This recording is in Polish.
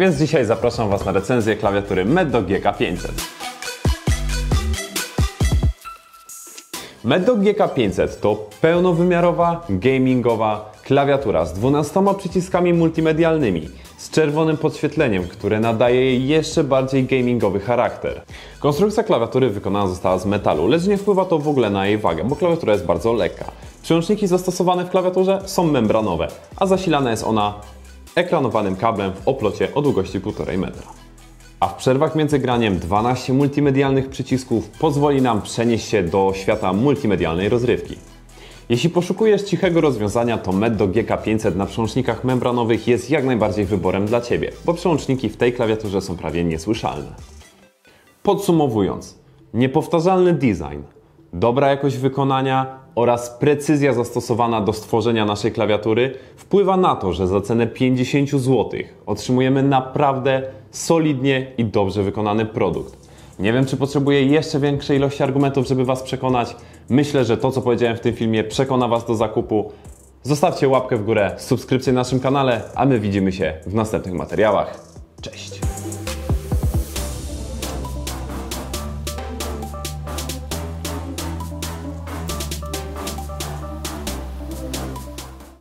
więc dzisiaj zapraszam Was na recenzję klawiatury Mad Dog GK500. Mad Dog GK500 to pełnowymiarowa, gamingowa klawiatura z 12 przyciskami multimedialnymi, z czerwonym podświetleniem, które nadaje jej jeszcze bardziej gamingowy charakter. Konstrukcja klawiatury wykonana została z metalu, lecz nie wpływa to w ogóle na jej wagę, bo klawiatura jest bardzo lekka. Przełączniki zastosowane w klawiaturze są membranowe, a zasilana jest ona ekranowanym kablem w oplocie o długości 1,5 metra. A w przerwach między graniem 12 multimedialnych przycisków pozwoli nam przenieść się do świata multimedialnej rozrywki. Jeśli poszukujesz cichego rozwiązania, to Mad Dog GK500 na przełącznikach membranowych jest jak najbardziej wyborem dla Ciebie, bo przełączniki w tej klawiaturze są prawie niesłyszalne. Podsumowując, niepowtarzalny design, dobra jakość wykonania oraz precyzja zastosowana do stworzenia naszej klawiatury wpływa na to, że za cenę 50 zł otrzymujemy naprawdę solidnie i dobrze wykonany produkt. Nie wiem, czy potrzebuję jeszcze większej ilości argumentów, żeby Was przekonać. Myślę, że to, co powiedziałem w tym filmie, przekona Was do zakupu. Zostawcie łapkę w górę, subskrypcję na naszym kanale, a my widzimy się w następnych materiałach. Cześć!